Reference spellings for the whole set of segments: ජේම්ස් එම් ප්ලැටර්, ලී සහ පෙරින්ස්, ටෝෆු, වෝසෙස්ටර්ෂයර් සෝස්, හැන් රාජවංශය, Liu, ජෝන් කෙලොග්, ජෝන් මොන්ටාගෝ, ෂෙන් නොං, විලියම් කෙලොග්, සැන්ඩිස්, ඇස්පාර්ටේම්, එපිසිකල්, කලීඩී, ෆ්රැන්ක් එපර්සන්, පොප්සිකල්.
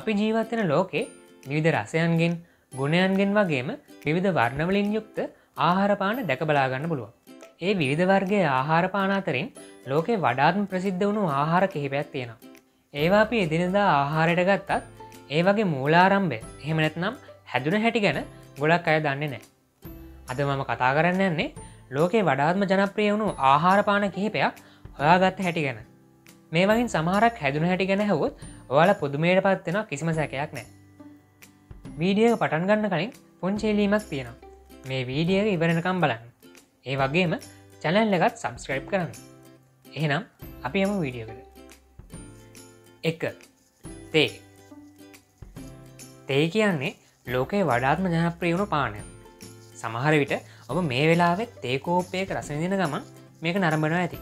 අපි ජීවත් වෙන ලෝකේ විවිධ රසයන්ගෙන් ගුණයන්ගෙන් වගේම විවිධ වර්ණ වලින් යුක්ත ආහාර පාන දැක බලා ගන්න පුළුවන්. ඒ විවිධ වර්ගයේ ආහාර පාන අතරින් ලෝකේ වඩාත්ම ප්‍රසිද්ධ වුණු ආහාර කිහිපයක් තියෙනවා. ඒවා අපි එදිනෙදා ආහාරයට ගත්තත් ඒ වගේ මූලාරම්භය එහෙම නැත්නම් හැදුන හැටි ගැන ගොඩක් අය දන්නේ නැහැ. අද මම කතා කරන්න යන්නේ ලෝකේ වඩාත්ම ජනප්‍රිය වුණු ආහාර පාන කිහිපයක් හොයාගත්ත හැටි ගැන. මේ වගේ සමහරක් හැදුන හැටි ගැන හවොත් ඔයාලා පුදුමයට පත් වෙනවා කිසිම සැකයක් නැහැ. වීඩියෝ එක පටන් ගන්න කලින් පොන්චි එලීමක් තියෙනවා. මේ වීඩියෝ එක ඉවර වෙනකම් බලන්න. ඒ වගේම channel එකත් subscribe කරන්න. එහෙනම් අපි යමු වීඩියෝ එකට. 1. තේ. තේ කියන්නේ ලෝකේ වඩාත්ම ජනප්‍රිය වුණු පානය. සමහර විට ඔබ මේ වෙලාවේ තේ කෝප්පයක රස විඳින ගමන් මේක නරඹනවා ඇති.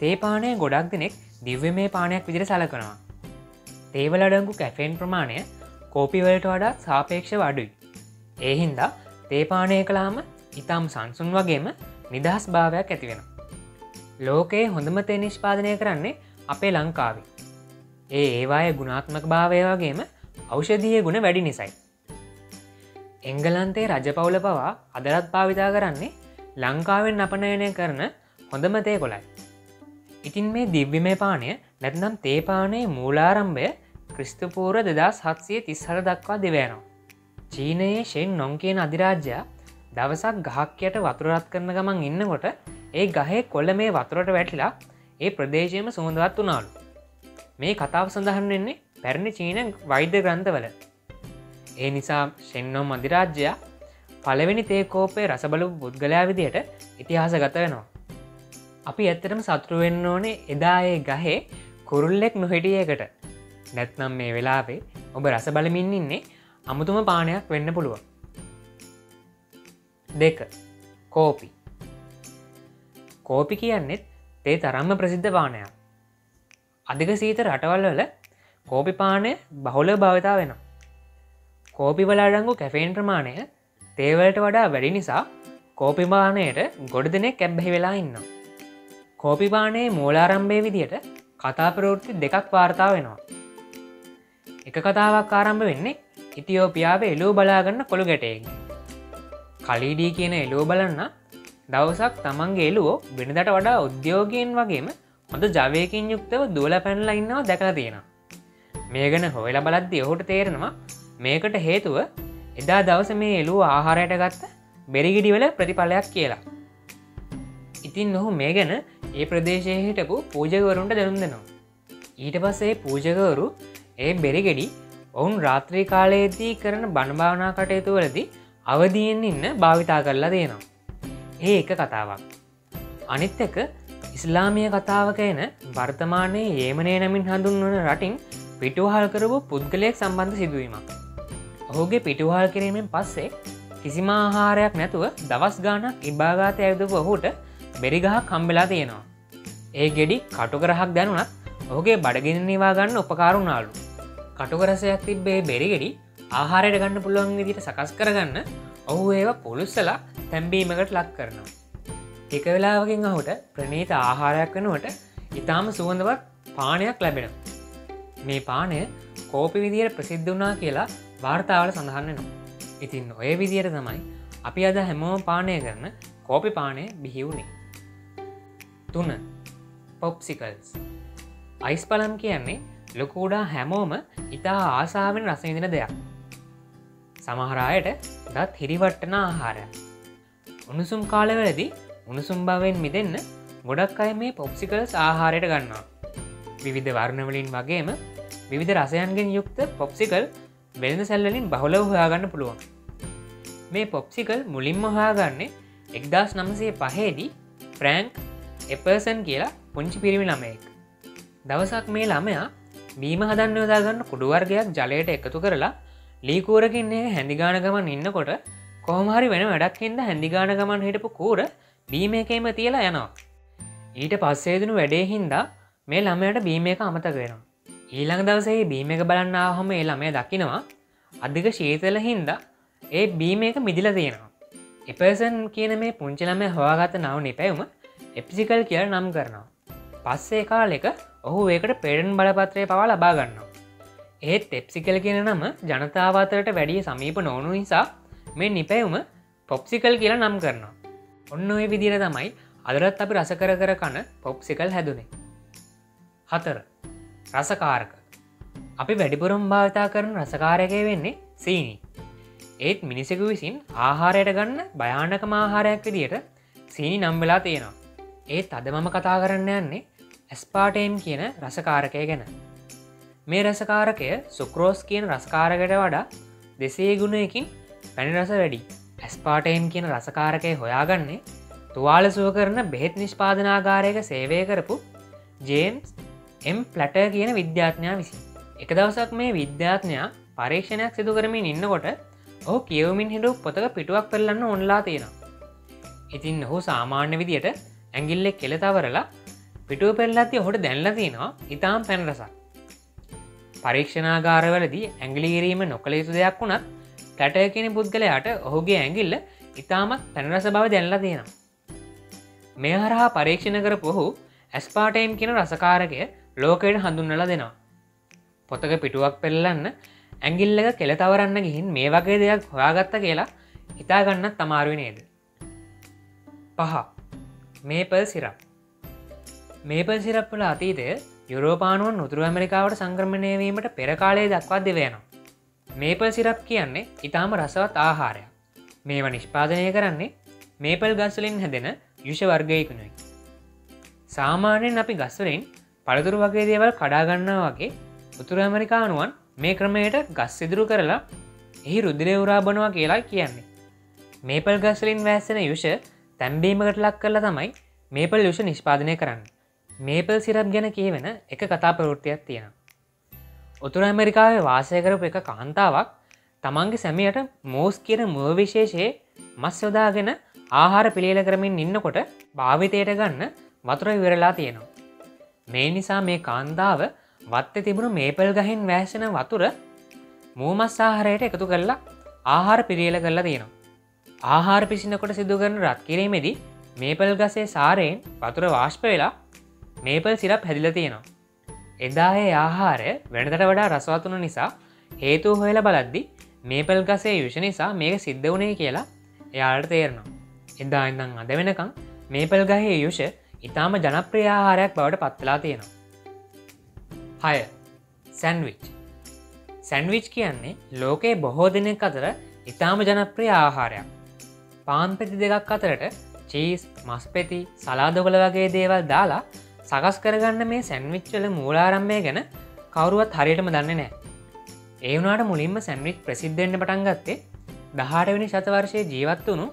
තේ පානය ගොඩක් දෙනෙක් දිව්‍යමය පානයක් විදිහට සැලකනවා. තේවල අඩංගු කැෆීන් ප්‍රමාණය කෝපි වලට වඩා සාපේක්ෂව අඩුයි. ඒ හින්දා තේ පානය කළාම ඊටම සංසුන් වගේම නිදහස් භාවයක් ඇති වෙනවා. ලෝකයේ හොඳම තේ නිෂ්පාදනය කරන්නේ අපේ ලංකාවේ. ඒවායේ ගුණාත්මක භාවය වගේම ඖෂධීය ගුණ වැඩි නිසායි. එංගලන්තයේ රජපෞල පවා අදලත් භාවිතා කරන්නේ ලංකාවෙන් අපනයනය කරන හොඳම තේ කොළයි. ඉතින් මේ දිව්‍යමය පානය නැත්නම් තේ පානයේ මූලාරම්භය ක්‍රිස්තුපූර්ව 2737 දක්වා දිවයනවා. චීනයේ ෂෙන් නොං කියන අධිරාජ්‍යයා දවසක් ගහක් යට වතුර රත් කරන ගමන් ඉන්නකොට ඒ ගහේ කොළ මේ වතුරට වැටිලා ඒ ප්‍රදේශයේම සුවඳවත් වුණාලු. මේ කතාව සඳහන් වෙන්නේ පැරණි චීන වෛද්‍ය ග්‍රන්ථවල. ඒ නිසා ෂෙන් නොං අධිරාජ්‍යයා පළවෙනි තේ කෝපයේ රස බලපු පුද්ගලයා විදිහට ඉතිහාසගත වෙනවා. අපි ඇත්තටම සතුටු වෙන්න ඕනේ එදා ඒ ගහේ කුරුල්ලෙක් නොහිටිය එකට. නැත්නම් මේ වෙලාවේ ඔබ රස බලමින් ඉන්නේ අමුතුම පානයක් වෙන්න පුළුවන්. 2. කෝපි. කෝපි කියන්නේ තේ තරම්ම ප්‍රසිද්ධ පානයක්. අධික සීත රටවල් වල කෝපි පානය බහුලව භාවිතා වෙනවා. කෝපි වල අඩංගු කැෆීන් ප්‍රමාණය තේ වලට වඩා වැඩි නිසා කෝපි පානයට ගොඩ දෙනෙක් කැබ්බැහි වෙලා ඉන්නවා. කෝපි පානයේ මූලාරම්භයේ විදියට කතා ප්‍රවෘත්ති දෙකක් වාර්තා වෙනවා. එක කතාවක් ආරම්භ වෙන්නේ ඉතියෝපියාවේ එළුව බලාගන්න කොළු ගැටයෙක්. කලීඩී කියන එළුව බලන්න දවසක් තමන්ගේ එළුව වෙනදාට වඩා උද්‍යෝගයෙන් වගේම හොඳ ජවයකින් යුක්තව දුවලා පැනලා ඉන්නවා දැකලා තියෙනවා. මේ ගැන හොයලා බලද්දී ඔහුට තේරෙනවා මේකට හේතුව එදා දවසේ මේ එළුව ආහාරයට ගත්ත බෙරිගිඩි වල ප්‍රතිඵලයක් කියලා. ඉතින් ඔහු මේ ගැන ඒ ප්‍රදේශයේ හිටපු පූජකවරුන්ට දැනුම් දෙනවා. ඊට පස්සේ පූජකවරු ඒ බෙරිගෙඩි ඔවුන් රාත්‍රී කාලයේදී කරන බණ භාවනා කටයුතු වලදී අවදීන් ඉන්න භාවිතා කරලා දෙනවා. ඒ එක කතාවක්. අනිත් එක ඉස්ලාමීය කතාවක එන වර්තමානයේ යේමනයේ නමින් හඳුන්වන රටින් පිටුවහල් කරපු පුද්ගලයෙක් සම්බන්ධ සිදුවීමක්. ඔහුගේ පිටුවහල් කිරීමෙන් පස්සේ කිසිම ආහාරයක් නැතුව දවස් ගාණක් ඉබාගාතේ ඇවිදපු ඔහුට බෙරිගහක් හම්බෙලා තියෙනවා. ඒ ගෙඩි කටුකරහක් දැනුණත් ඔහුගේ බඩගින්න නිවා ගන්න උපකාර වුණාලු. කටුකරසයක් තිබ්බේ බෙරිගෙඩි ආහාරයට ගන්න පුළුවන් විදිහට සකස් කරගන්න ඔහු ඒවා පොලුස්සලා තැඹීමකට ලක් කරනවා. ටික වෙලාවකින් ඔහුට ප්‍රණීත ආහාරයක් වෙනුවට ඊටාම සුවඳවත් පානයක් ලැබෙනවා. මේ පානය කෝපි විදිහට ප්‍රසිද්ධ වුණා කියලා වාර්තාවල සඳහන් වෙනවා. ඉතින් ඔය විදිහට තමයි අපි අද හැමෝම පානය කරන කෝපි පානය බිහි වුණේ. 3. පොප්සිකල්ස්. අයිස් පලම් කියන්නේ ලොකුඩා හැමෝම ඉතා ආසාාවෙන් රසවිඳන දෙයක්. සමහරායට දත් හිරිවට්ටන ආහාරය. උණුසුම් කාලවලදී උණුසුම් භාවෙන් මිදන්න ගොඩක් අය මේ පොප්සිකල්ස් ආහාරයට ගන්නවා. විවිධ වර්ණවලින් වගේම විවිධ රසයන්ගෙන් යුක්ත පොප්සිකල් වෙළඳ සැල්වලින් බහුලව හොයාගන්න පුළුවන්. මේ පොප්සිකල් මුලින්ම හොයාගන්නේ 1905 ෆ්‍රැන්ක් එපර්සන් කියලා පුංචි පිරිමි ළමයෙක්. දවසක් මේ ළමයා බීම හදන්න යොදාගන්න කුඩු වර්ගයක් ජලයට එකතු කරලා ලී කූරකින් එක හැඳි ගාන ගමන් ඉන්නකොට කොහොම හරි වෙන වැඩක් හින්දා හැඳි ගාන ගමන් හිටපු කූර බීම එකේම තියලා යනවා. ඊට පස්සේ දිනු වැඩේ හින්දා මේ ළමයාට බීම එක අමතක වෙනවා. ඊළඟ දවසේ බීම එක බලන්න ආවම ඒ ළමයා දකිනවා අධික ශීතල හින්දා ඒ බීම එක මිදිලා තියෙනවා. එපර්සන් කියන මේ පුංචි ළමයා හොයාගත්ත නව නිපැයුම එපිසිකල් කියලා නම් කරනවා. පස්සේ කාලෙක ඔහු ඒකට පේටන් බලපත්‍රය පවා ලබා ගන්නවා. ඒත් පොප්සිකල් කියන නම ජනතාව අතරට වැඩි සමීප නොවුණු නිසා මේ නිපැයුම පොප්සිකල් කියලා නම් කරනවා. ඔන්න ඔය විදිහට තමයි අදටත් අපි රස කර කර කන පොප්සිකල් හැදුනේ. 4. රසකාරක. අපි වැඩිපුරම භාවිත කරන රසකාරකය වෙන්නේ සීනි. ඒත් මිනිසෙකු විසින් ආහාරයට ගන්න භයානකම ආහාරයක් විදිහට සීනි නම් වෙලා තියෙනවා. ඒත් අද මම කතා කරන්න යන්නේ ඇස්පාර්ටේම් කියන රසකාරකය ගැන. මේ රසකාරකය සුක්‍රෝස් කියන රසකාරකයට වඩා 200 ගුණයකින් පැණි රස වැඩි. ඇස්පාර්ටේම් කියන රසකාරකය හොයාගන්නේ තුවාල සුව කරන බෙහෙත් නිෂ්පාදනාගාරයක සේවය කරපු ජේම්ස් එම් ප්ලැටර් කියන විද්‍යාඥයා විසින්. එක දවසක් මේ විද්‍යාඥයා පරීක්ෂණයක් සිදු කරමින් ඉන්නකොට ඔහු කියවමින් හිටපු පොතක පිටුවක් පෙරලන්න ඕනලා තියෙනවා. ඉතින් ඔහු සාමාන්‍ය විදියට ඇඟිල්ලේ කෙළ තවරලා පිටුව පෙරලද්දී ඔහුට දැනලා තියෙනවා ඊටාම් පැණි රසක්. පරීක්ෂණාගාරවලදී ඇඟිලි ගිරීම නොකළ යුතු දෙයක් වුණත් ටැටර් කියන පුද්ගලයාට ඔහුගේ ඇඟිල්ල ඉතාමත් පැණි රස බව දැනලා තියෙනවා. මේ හරහා පරීක්ෂණ කරපු ඔහු ඇස්පාර්ටේම් කියන රසකාරකය ලෝකයට හඳුන්වලා දෙනවා. පොතක පිටුවක් පෙරලන්න ඇඟිල්ලක කෙළ තවරන්න ගිහින් මේ වගේ දෙයක් හොයාගත්ත කියලා හිතා ගන්නත් අමාරුයි නේද? 5. Maple syrup. මේපල් සිරප් වල අතීතය යුරෝපානුවන් උතුරු ඇමරිකාවට සංක්‍රමණය වීමට පෙර කාලයේ දක්වා දිවෙනවා. මේපල් සිරප් කියන්නේ ඊටාම රසවත් ආහාරයක්. මේවා නිෂ්පාදනය කරන්නේ මේපල් ගස් වලින් හැදෙන යුෂ වර්ගයකිනුයි. සාමාන්‍යයෙන් අපි ගස් වලින් පළතුරු වගේ දේවල් කඩා ගන්නවා වගේ උතුරු ඇමරිකානුවන් මේ ක්‍රමයට ගස් ඉදිරි කරලා එහි රුධිරය උරා බොනවා කියලා කියන්නේ. මේපල් ගස් වලින් වෑස්සෙන යුෂ තැම්බීමකට ලක් කරලා තමයි මේපල් යුෂ නිෂ්පාදනය කරන්නේ. මේපල් සිරප් ගැන කියවෙන එක කතා ප්‍රවෘත්තියක් තියෙනවා. උතුරු ඇමරිකාවේ වාසය කරපු එක කාන්තාවක් තමන්ගේ සැමියට මෝස් කියන මුව විශේෂයේ මස් යොදාගෙන ආහාර පිළියෙල කරමින් ඉන්නකොට භාවිතයට ගන්න වතුර ඉවරලා තියෙනවා. මේ නිසා මේ කාන්තාව වත්තේ තිබුණු මේපල් ගහෙන් වෑසෙන වතුර මුව මස් ආහාරයට එකතු කරලා ආහාර පිළියෙල කරලා තියෙනවා. ආහාර පිසිනකොට සිදු කරන රත් කිරීමේදී මේපල් ගසේ සාරයෙන් වතුර වාෂ්ප වෙලා මේපල් සිරප් හැදිලා තියෙනවා. එදා ඒ ආහාරය වෙනදට වඩා රසවත් වුණු නිසා හේතු හොයලා බලද්දි මේපල් ගසේ යුෂ නිසා මේක සිද්ධ වුණේ කියලා එයාලට තේරෙනවා. එදා ඉඳන් අද වෙනකන් මේපල් ගහේ යුෂ ඊටාම ජනප්‍රිය ආහාරයක් බවට පත් වෙලා තියෙනවා. 6. සෑන්ඩ්විච්. සෑන්ඩ්විච් කියන්නේ ලෝකේ බොහෝ දෙනෙක් අතර ඊටාම ජනප්‍රිය ආහාරයක්. පාන් පෙති දෙකක් අතරට චීස්, මස් පෙති, සලාද වල වගේ දේවල් දාලා සකස් කරගන්න මේ සැන්විච්වල මූලාරම්භය ගැන කවුරුවත් හරියටම දන්නේ නැහැ. ඒ වුණාට මුලින්ම සැන්විච් ප්‍රසිද්ධ වෙන්න පටන් ගත්තේ 18 වෙනි ශතවර්ෂයේ ජීවත් වුණු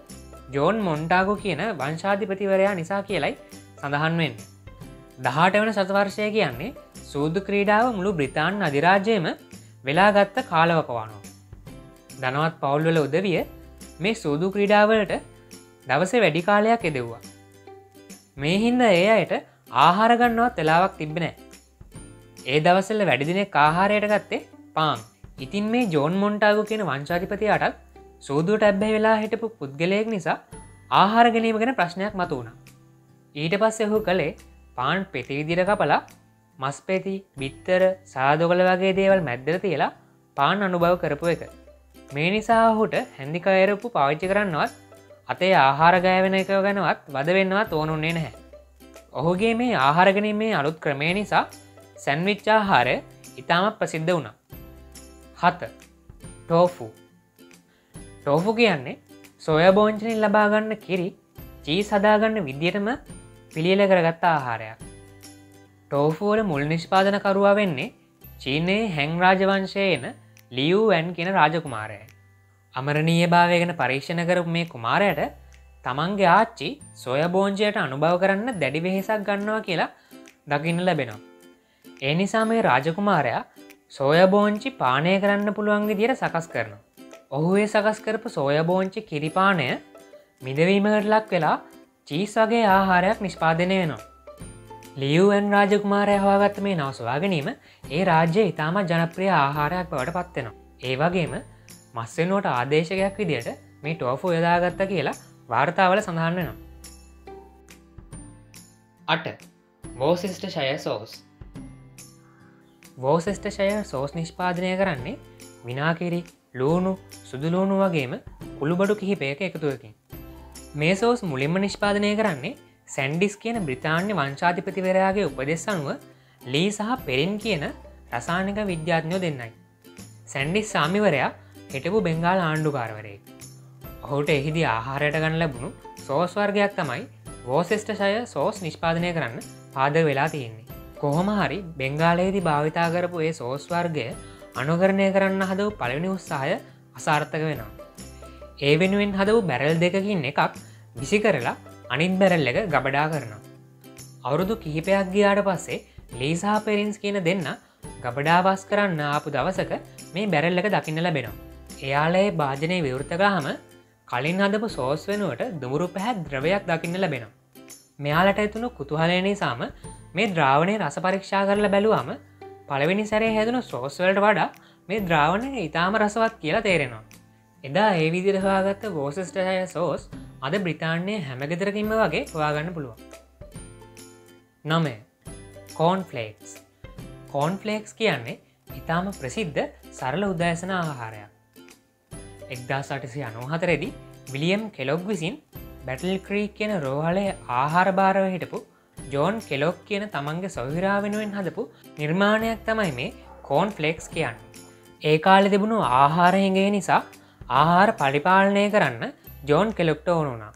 ජෝන් මොන්ටාගෝ කියන වංශාධිපතිවරයා නිසා කියලයි සඳහන් වෙන්නේ. 18 වෙනි ශතවර්ෂය කියන්නේ සූදු ක්‍රීඩාව මුළු බ්‍රිතාන්‍ය අධිරාජ්‍යයේම වෙලාගත් කාලවකවානුව. ධනවත් පවුල්වල උදවිය මේ සූදු ක්‍රීඩාවලට දවසේ වැඩි කාලයක් යෙදෙව්වා. මේ හින්දා ඒ අයට ආහාර ගන්නවත් වෙලාවක් තිබ්බේ නැහැ. ඒ දවස්වල වැඩි දිනෙක ආහාරයට ගත්තේ පාන්. ඉතින් මේ ජෝන් මොන්ටාගෝ කියන වංශාධිපතියාටත් සූදුවට ඇබ්බැහි වෙලා හිටපු පුද්ගලයෙක් නිසා ආහාර ගැනීම ගැන ප්‍රශ්නයක් මතු වුණා. ඊට පස්සේ ඔහු කළේ පාන් පෙති විදිහට කපලා මස් පෙති, බිත්තර, සාදොගල වගේ දේවල් මැද්දට තියලා පාන් අනුභව කරපු එක. මේ නිසා ඔහුට හැන්දි කයරපු පාවිච්චි කරන්නවත් අතේ ආහාර ගෑ වෙන එක ගැනවත් වද වෙන්නවත් ඕනුනේ නැහැ. ඔහුගේ මේ ආහාර ගැනීමේ අලුත් ක්‍රමය නිසා සෑන්ඩ්විච් ආහාරය ඉතාම ප්‍රසිද්ධ වුණා. 7. ටෝෆු. ටෝෆු කියන්නේ සෝයා බෝංචිනින් ලබා ගන්න කිරි චීස් හදාගන්න විදියටම පිළියෙල කරගත්ත ආහාරයක්. ටෝෆු වල මුල් නිෂ්පාදනකරුවා වෙන්නේ චීනයේ හැන් රාජවංශයේ එන ලියු කියන රාජකුමාරයයි. අමරණීයභාවය ගැන පරීක්ෂණ කරපු මේ කුමාරයාට තමන්ගේ ආච්චි සොයා බෝංජයට අනුභව කරන්න දැඩි වෙහෙසක් ගන්නවා කියලා දකින්න ලැබෙනවා. ඒ නිසා මේ රාජකුමාරයා සොයා බෝංචි පානය කරන්න පුළුවන් විදියට සකස් කරනවා. ඔහු ඒ සකස් කරපු සොයා බෝංචි කිරි පානය මිදවීමකට ලක් වෙලා චීස් වගේ ආහාරයක් නිෂ්පාදනය වෙනවා. ලියු එන් රාජකුමාරයා හොයාගත්ත මේ නව සොයා ගැනීම ඒ රාජ්‍යයේ ඉතාමත් ජනප්‍රිය ආහාරයක් බවට පත් වෙනවා. ඒ වගේම මස් වෙනුවට ආදේශකයක් විදියට මේ ටෝෆු යොදාගත්තා කියලා වාර්තාවල සඳහන් වෙනවා. 8. වෝසෙස්ටර්ෂයර් සෝස්. වෝසෙස්ටර්ෂයර් සෝස් නිෂ්පාදනය කරන්නේ විනාකිරි, ලූණු, සුදු ලූණු වගේම කුළුබඩු කිහිපයක එකතුවකින්. මේ සෝස් මුලින්ම නිෂ්පාදනය කරන්නේ සැන්ඩිස් කියන බ්‍රිතාන්‍ය වංශාධිපතිවරයාගේ උපදෙස් අනුව ලී සහ පෙරින් කියන රසායනික විද්‍යාඥයෝ දෙන්නයි. සැන්ඩිස් සාමිවරයා හිටපු බෙන්ගාල් ආණ්ඩුකාරවරයෙක්. ඔහුට එහිදී ආහාරයට ගන්න ලැබුණු සෝස් වර්ගයක් තමයි වෝසෙස්ටර්ෂයර් සෝස් නිෂ්පාදනය කරන්න පාදක වෙලා තියෙන්නේ. කොහොම හරි බෙන්ගාලයේදී භාවිතා කරපු ඒ සෝස් වර්ගය අනුකරණය කරන්න හදව පළවෙනි උත්සාහය අසාර්ථක වෙනවා. ඒ වෙනුවෙන් හදව බැරල් දෙකකින් එකක් විසි කරලා අනිත් බැරල් එක ගබඩා කරනවා. අවුරුදු කිහිපයක් ගියාට පස්සේ ලී සහ පෙරින්ස් කියන දෙන්න ගබඩාවාස් කරන්න ආපු දවසක මේ බැරල් එක දකින්න ලැබෙනවා. එයාලේ භාජනය විවෘත ගාම කලින් හදපු සෝස් වෙනුවට දුමුරු පැහැ ද්‍රවයක් දකින්න ලැබෙනවා. මෙයාලට ඇතුණු කුතුහලය නිසාම මේ ද්‍රාවණය රස පරීක්ෂා කරලා බැලුවාම පළවෙනි සැරේ හැදුණු සෝස් වලට වඩා මේ ද්‍රාවණය ඉතාම රසවත් කියලා තේරෙනවා. එදා ඒ විදිහට හොයාගත්ත වෝසෙස්ටර්ෂයර් සෝස් අද බ්‍රිතාන්‍යයේ හැම ගෙදරකින්ම වගේ හොයාගන්න පුළුවන්. 9. කෝන් ෆ්ලේක්ස්. කෝන් ෆ්ලේක්ස් කියන්නේ ඉතාම ප්‍රසිද්ධ සරල උදෑසන ආහාරයක්. 1894 දී විලියම් කෙලොග් විසින් බැටල් ක්‍රීක් කියන රෝහලේ ආහාර භාරව හිටපු ජෝන් කෙලොග් කියන තමන්ගේ සොහිරා වෙනුවෙන් හදපු නිර්මාණයක් තමයි මේ කෝන් ෆ්ලේක්ස් කියන්නේ. ඒ කාලේ තිබුණු ආහාර හේගේ නිසා ආහාර පරිපාලනය කරන්න ජෝන් කෙලොග්ට ඕන වුණා.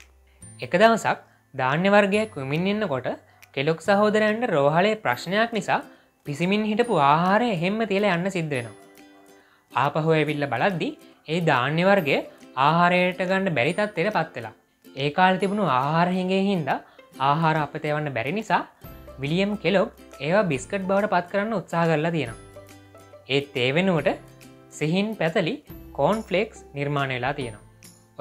එක දවසක් ධාන්‍ය වර්ගයක් විමින් ඉන්නකොට කෙලොග් සහෝදරයන්ට රෝහලේ ප්‍රශ්නයක් නිසා පිසිමින් හිටපු ආහාරය හැමම තියලා යන්න සිද්ධ වෙනවා. ආපහු ඇවිල්ලා බලද්දී ඒ ධාන්‍ය වර්ගය ආහාරයට ගන්න බැරි තත්ත්වයට පත් වෙලා. ඒ කාලේ තිබුණු ආහාර හේගේ හින්දා ආහාර අපතේ වන්න බැරි නිසා විලියම් කෙලොග් ඒවා බිස්කට් බවට පත් කරන්න උත්සාහ කරලා තියෙනවා. ඒත් ඒ වෙනුවට සිහින් පැතලි කෝන් ෆ්ලේක්ස් නිර්මාණය වෙලා තියෙනවා.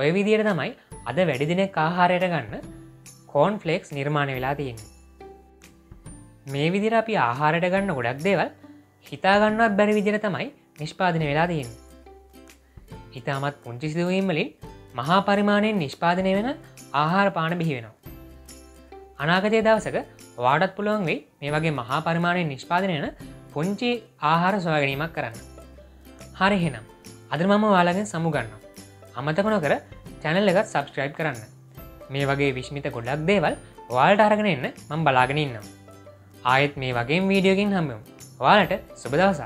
ඔය විදිහට තමයි අද වැඩි දිනක ආහාරයට ගන්න කෝන් ෆ්ලේක්ස් නිර්මාණය වෙලා තියෙන්නේ. මේ විදිහට අපි ආහාරයට ගන්න ගොඩක් දේවල් හිතා ගන්නවත් බැරි විදිහට තමයි නිෂ්පාදනය වෙලා තියෙන්නේ. ඉතාමත් පුංචි සිදුවීම් වලින් මහා පරිමාණයෙන් නිෂ්පාදනය වෙන ආහාර පාන බිහි වෙනවා. අනාගතයේ දවසක ඔයාටත් පුළුවන් වෙයි මේ වගේ මහා පරිමාණයෙන් නිෂ්පාදනය වෙන පුංචි ආහාර සොයා ගැනීමක් කරන්න. හරි එහෙනම් අද මම ඔයාලගෙන් සමු ගන්නවා. අමතක නොකර channel එකත් subscribe කරන්න. මේ වගේ විශ්මිත ගොඩක් දේවල් ඔයාලට අරගෙන එන්න මම බලාගෙන ඉන්නවා. ආයෙත් මේ වගේම වීඩියෝ එකකින් හම්බෙමු. ඔයාලට සුබ දවසක්.